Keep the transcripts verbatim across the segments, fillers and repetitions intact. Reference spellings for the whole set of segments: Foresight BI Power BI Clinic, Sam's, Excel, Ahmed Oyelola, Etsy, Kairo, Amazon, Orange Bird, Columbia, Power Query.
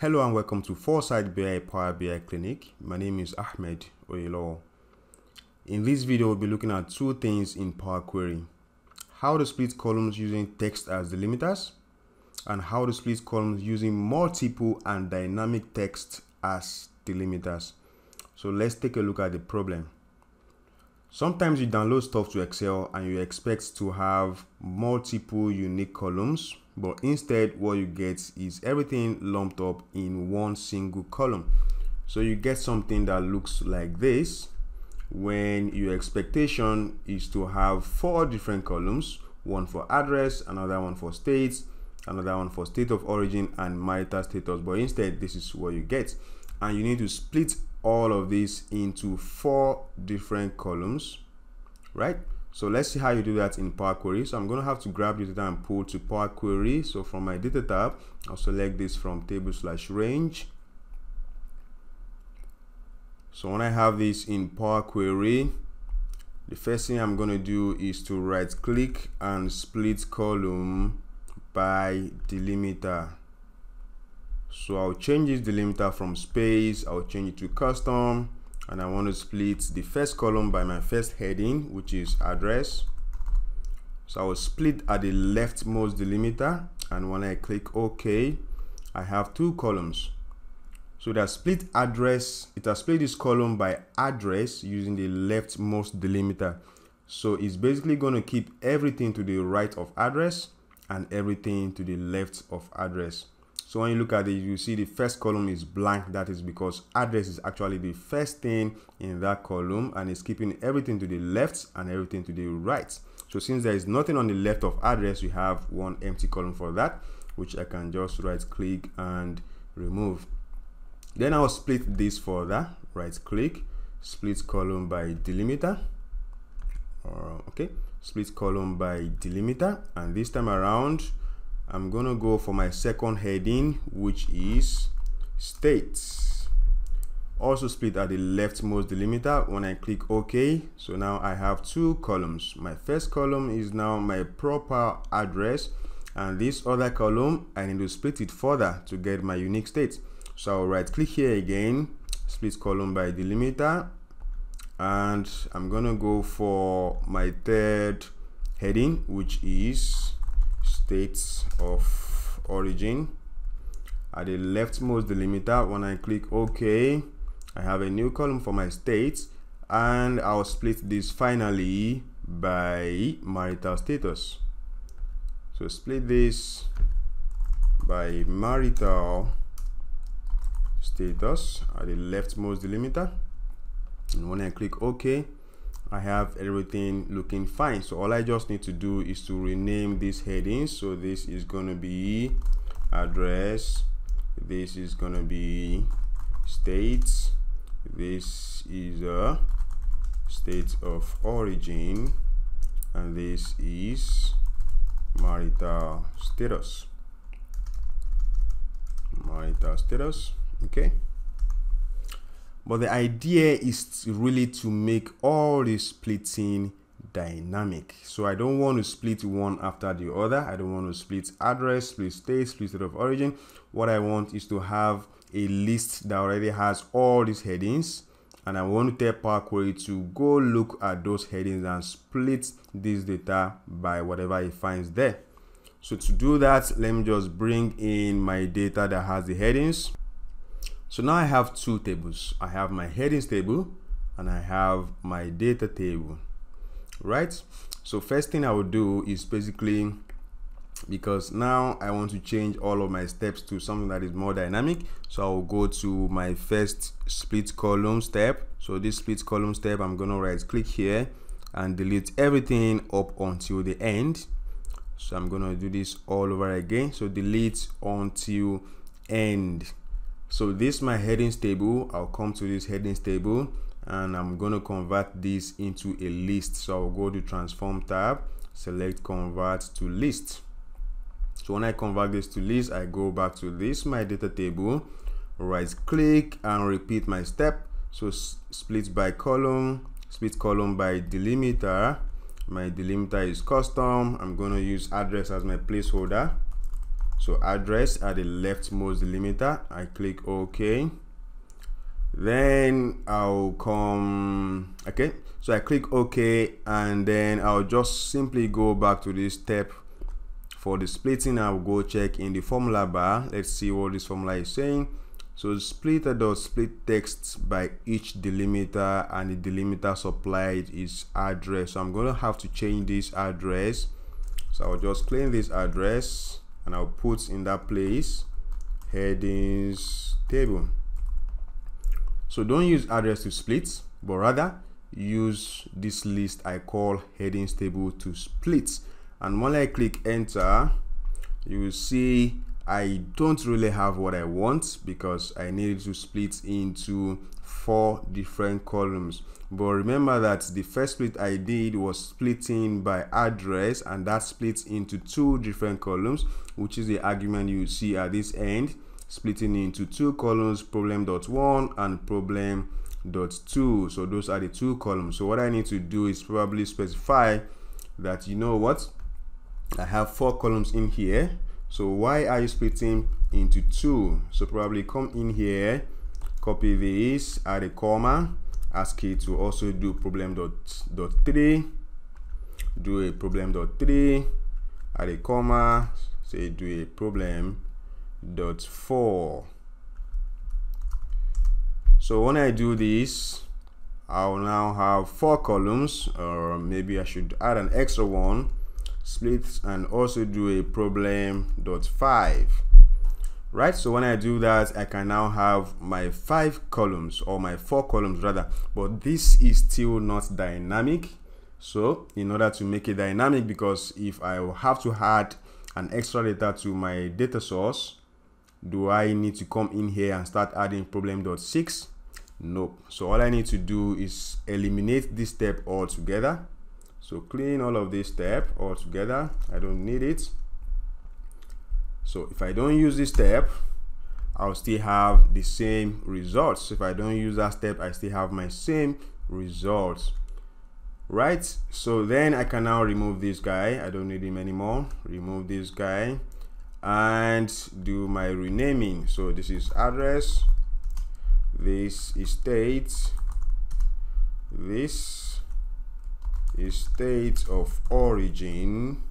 Hello and welcome to Foresight B I Power B I Clinic. My name is Ahmed Oyelola. In this video, we'll be looking at two things in Power Query: how to split columns using text as delimiters, and how to split columns using multiple and dynamic text as delimiters. So let's take a look at the problem. Sometimes you download stuff to Excel and you expect to have multiple unique columns, but instead what you get is everything lumped up in one single column. So you get something that looks like this when your expectation is to have four different columns: one for address, another one for states, another one for state of origin, and marital status. But instead, this is what you get, and you need to split all of these into four different columns, right? So let's see how you do that in Power Query. So I'm going to have to grab the data and pull to Power Query. So from my data tab, I'll select this from table slash range. So when I have this in Power Query, the first thing I'm going to do is to right click and split column by delimiter. So I'll change this delimiter from space, I'll change it to custom, and I want to split the first column by my first heading, which is address. So I will split at the leftmost delimiter, and when I click OK, I have two columns. So that split address, it has split this column by address using the leftmost delimiter. So it's basically going to keep everything to the right of address and everything to the left of address. So when you look at it, you see the first column is blank. That is because address is actually the first thing in that column, and it's keeping everything to the left and everything to the right. So since there is nothing on the left of address, you have one empty column for that, which I can just right click and remove. Then I'll split this further, right click, split column by delimiter. Uh, okay, split column by delimiter, and this time around, I'm gonna go for my second heading, which is states. Also split at the leftmost delimiter. When I click OK, so now I have two columns. My first column is now my proper address, and this other column, I need to split it further to get my unique state. So I'll right click here again, split column by delimiter, and I'm gonna go for my third heading, which is states of origin. At the leftmost delimiter, when I click OK, I have a new column for my states, and I'll split this finally by marital status. So split this by marital status at the leftmost delimiter, and when I click OK, I have everything looking fine. So all I just need to do is to rename these headings. So this is going to be address, this is going to be states, this is a state of origin, and this is marital status. Marital status, okay? But the idea is really to make all the splitting dynamic. So I don't want to split one after the other. I don't want to split address, split state, split state of origin. What I want is to have a list that already has all these headings, and I want to tell Power Query to go look at those headings and split this data by whatever it finds there. So to do that, let me just bring in my data that has the headings. So now I have two tables. I have my headings table and I have my data table, right? So first thing I will do is basically, because now I want to change all of my steps to something that is more dynamic. So I will go to my first split column step. So this split column step, I'm gonna right click here and delete everything up until the end. So I'm gonna do this all over again. So delete until end. So this is my headings table. I'll come to this headings table and I'm going to convert this into a list. So I'll go to transform tab, select convert to list. So when I convert this to list, I go back to this my data table, right click and repeat my step. So split by column, split column by delimiter. My delimiter is custom. I'm going to use address as my placeholder. So address at the leftmost delimiter, I click OK. Then I'll come, okay, so I click OK, and then I'll just simply go back to this step for the splitting. I'll go check in the formula bar. Let's see what this formula is saying. So splitter dot split text by each delimiter, and the delimiter supplied is address. So I'm gonna have to change this address. So I'll just clean this address and I'll put in that place headings table. So don't use address to split, but rather use this list I call headings table to split. And when I click enter, you will see I don't really have what I want because I needed to split into four different columns. But remember that the first split I did was splitting by address, and that splits into two different columns, which is the argument you see at this end. Splitting into two columns, problem dot one and problem dot two. So those are the two columns. So what I need to do is probably specify that, you know what, I have four columns in here, so why are you splitting into two? So probably come in here, copy this, add a comma, ask it to also do problem dot dot three, do a problem dot three, add a comma, say do a problem dot four. So when I do this, I'll now have four columns, or maybe I should add an extra one, split, and also do a problem dot five. Right, so when I do that, I can now have my five columns, or my four columns rather, but this is still not dynamic. So in order to make it dynamic, because if I will have to add an extra data to my data source, do I need to come in here and start adding problem dot six? Nope. So all I need to do is eliminate this step altogether. So clean all of this step altogether. I don't need it. So if I don't use this step, I'll still have the same results. If I don't use that step, I still have my same results. Right, so then I can now remove this guy. I don't need him anymore. Remove this guy and do my renaming. So this is address, this is state, this is state of origin,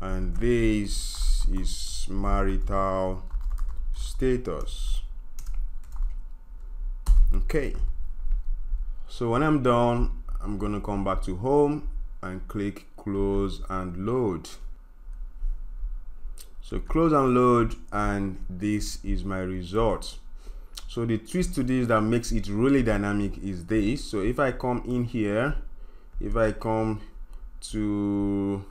and this is marital status. Okay, so when I'm done, I'm gonna come back to home and click close and load. So close and load, and this is my result. So the twist to this that makes it really dynamic is this. So if I come in here, if I come to,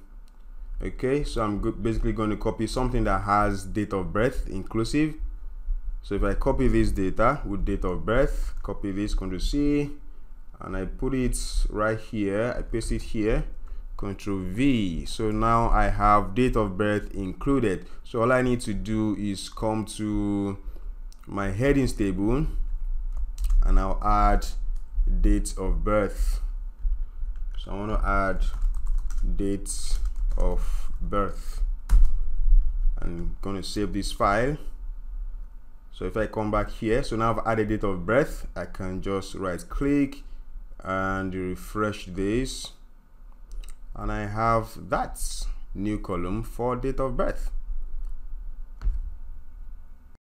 okay, so I'm basically going to copy something that has date of birth inclusive. So if I copy this data with date of birth, copy this, Control C, and I put it right here, I paste it here, Control V. So now I have date of birth included. So all I need to do is come to my headings table and I'll add date of birth. So I want to add date of birth. I'm going to save this file. So if I come back here, so now I've added date of birth, I can just right click and refresh this, and I have that new column for date of birth.